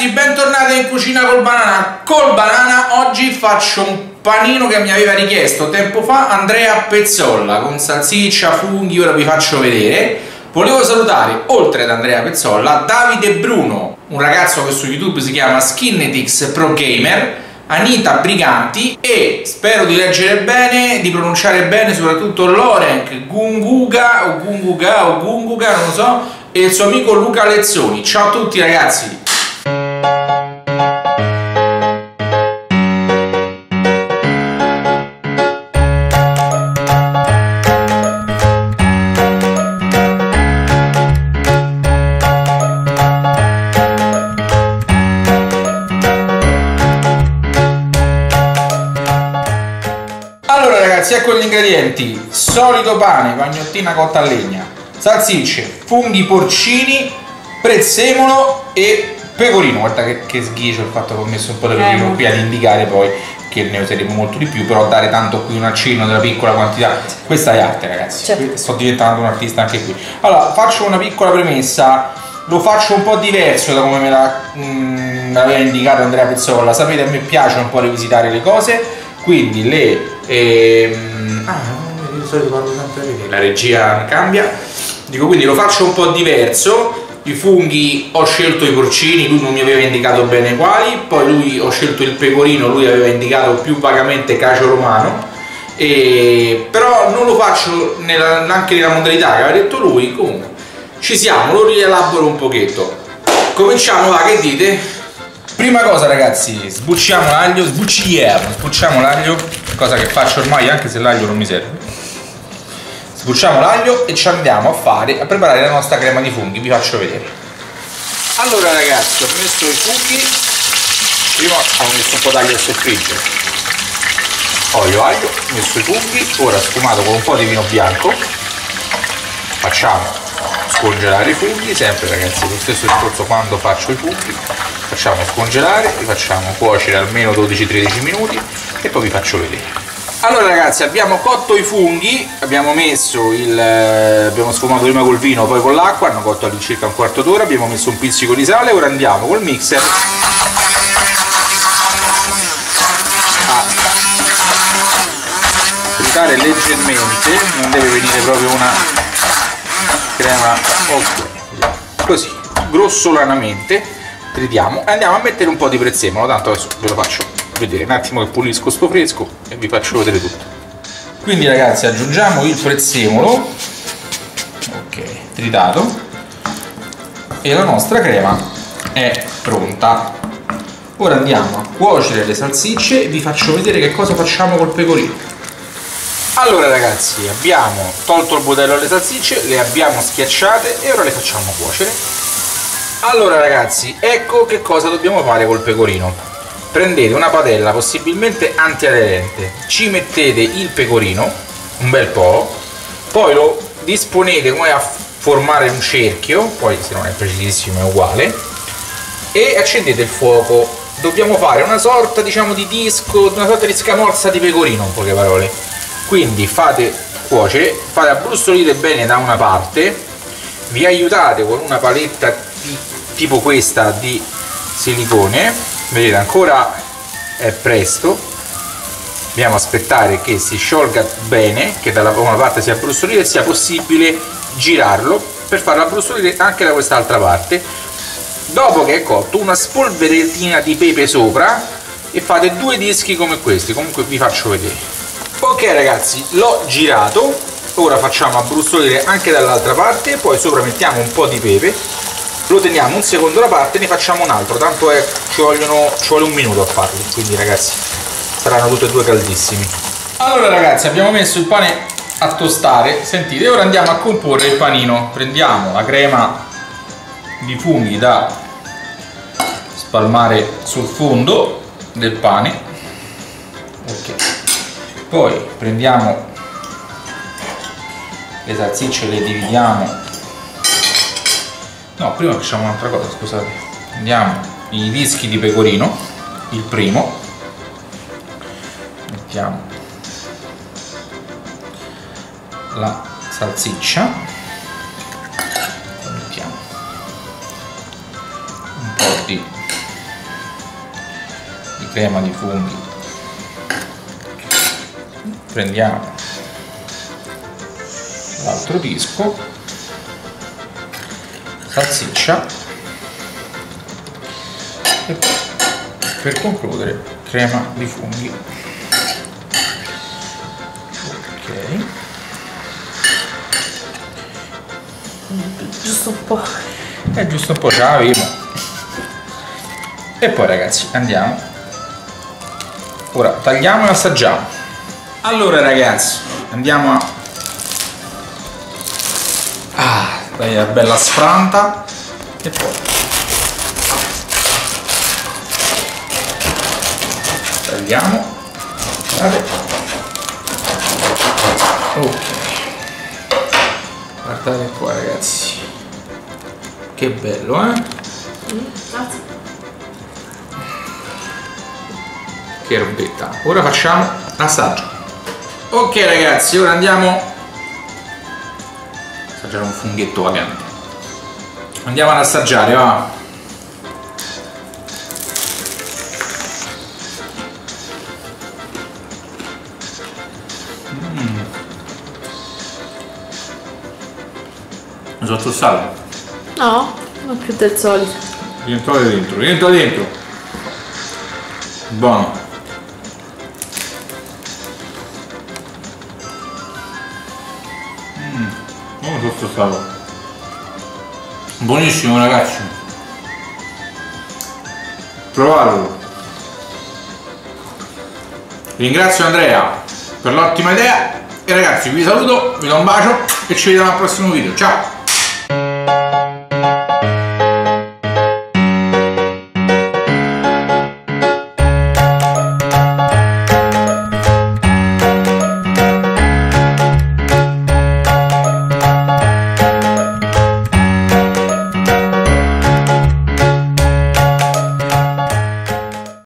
ragazzi, bentornati in cucina col banana. Oggi faccio un panino che mi aveva richiesto tempo fa Andrea Pezzolla, con salsiccia, funghi, ora vi faccio vedere. Volevo salutare, oltre ad Andrea Pezzolla, Davide Bruno, un ragazzo che su YouTube si chiama Skinetics Pro Gamer, Anita Briganti e spero di leggere bene, di pronunciare bene soprattutto Loreng Gunguga o Gunguga o Gunguga, non lo so, e il suo amico Luca Lezzoni. Ciao a tutti ragazzi! Allora ragazzi, ecco gli ingredienti: solito pane, pagnottina cotta a legna, salsicce, funghi porcini, prezzemolo e pecorino. Guarda che sghigio il fatto che ho messo un po' di pecorino qui ad indicare poi che ne useremo molto di più, però dare tanto qui un accenno della piccola quantità, questa è arte ragazzi, certo. Sto diventando un artista anche qui. Allora faccio una piccola premessa, lo faccio un po' diverso da come me l'aveva indicato Andrea Pezzolla. Sapete, a me piace un po' rivisitare le cose, quindi di solito parlo sempre di te, la regia cambia, dico, quindi lo faccio un po' diverso. I funghi ho scelto i porcini, lui non mi aveva indicato bene quali, poi ho scelto il pecorino, lui aveva indicato più vagamente cacio romano, però non lo faccio neanche nella modalità che aveva detto lui. Comunque ci siamo, lo rielaboro un pochetto. Cominciamo, va, che dite? Prima cosa ragazzi, sbucciamo l'aglio, sbucciamo l'aglio, cosa che faccio ormai anche se l'aglio non mi serve. Sbucciamo l'aglio e ci andiamo a preparare la nostra crema di funghi, vi faccio vedere. Allora ragazzi, ho messo i funghi, prima ho messo un po' d'aglio a soffriggere, olio, aglio, ho messo i funghi, ora sfumato con un po' di vino bianco, facciamo scongelare i funghi, sempre ragazzi lo stesso discorso quando faccio i funghi, facciamo scongelare, li facciamo cuocere almeno 12-13 minuti e poi vi faccio vedere. Allora ragazzi, abbiamo cotto i funghi, abbiamo sfumato prima col vino poi con l'acqua, hanno cotto all'incirca un quarto d'ora, abbiamo messo un pizzico di sale, ora andiamo col mixer a tritare leggermente, non deve venire proprio una crema oscura, così grossolanamente tritiamo e andiamo a mettere un po' di prezzemolo, tanto adesso ve lo faccio vedere un attimo che pulisco sto fresco e vi faccio vedere tutto. Quindi ragazzi aggiungiamo il prezzemolo, ok, tritato, e la nostra crema è pronta. Ora andiamo a cuocere le salsicce e vi faccio vedere che cosa facciamo col pecorino. Allora ragazzi, abbiamo tolto il budello alle salsicce, le abbiamo schiacciate e ora le facciamo cuocere. Allora ragazzi, ecco che cosa dobbiamo fare col pecorino. Prendete una padella possibilmente antiaderente, ci mettete il pecorino, un bel po', poi lo disponete come a formare un cerchio, poi se non è precisissimo è uguale, e accendete il fuoco. Dobbiamo fare una sorta, diciamo, di disco, una sorta di scamorza di pecorino, in poche parole. Quindi fate cuocere, fate abbrustolire bene da una parte, vi aiutate con una paletta tipo questa di silicone. Vedete, ancora è presto, dobbiamo aspettare che si sciolga bene, che dalla una parte sia abbrustolito e sia possibile girarlo per farlo abbrustolire anche da quest'altra parte. Dopo che è cotto, una spolverettina di pepe sopra e fate due dischi come questi, comunque vi faccio vedere. Ok ragazzi, l'ho girato, ora facciamo abbrustolire anche dall'altra parte, poi sopra mettiamo un po' di pepe, lo teniamo un secondo da parte e ne facciamo un altro, tanto ci vuole un minuto a farlo, quindi ragazzi saranno tutti e due caldissimi. Allora ragazzi, abbiamo messo il pane a tostare, sentite, ora andiamo a comporre il panino. Prendiamo la crema di funghi da spalmare sul fondo del pane, ok, poi prendiamo le salsicce, le dividiamo. No, prima facciamo un'altra cosa, scusate. Andiamo i dischi di pecorino, il primo. Mettiamo la salsiccia. Mettiamo un po' di crema di funghi, prendiamo l'altro disco, salsiccia e per concludere crema di funghi. Ok, giusto un po', è giusto un po', ce l'avevo. E poi ragazzi andiamo, ora tagliamo e assaggiamo. Allora ragazzi andiamo a dai una bella sfranta e poi tagliamo. Guardate, ok, guardate qua ragazzi, che bello, che robetta. Ora facciamo assaggio. Ok ragazzi, ora andiamo assaggiare un funghetto vagante, andiamo ad assaggiare, va. Mi sono tossato? No, non più del solito. Rientra dentro, buono. Buonissimo ragazzi, provatelo. Ringrazio Andrea per l'ottima idea e ragazzi vi saluto, vi do un bacio e ci vediamo al prossimo video, ciao.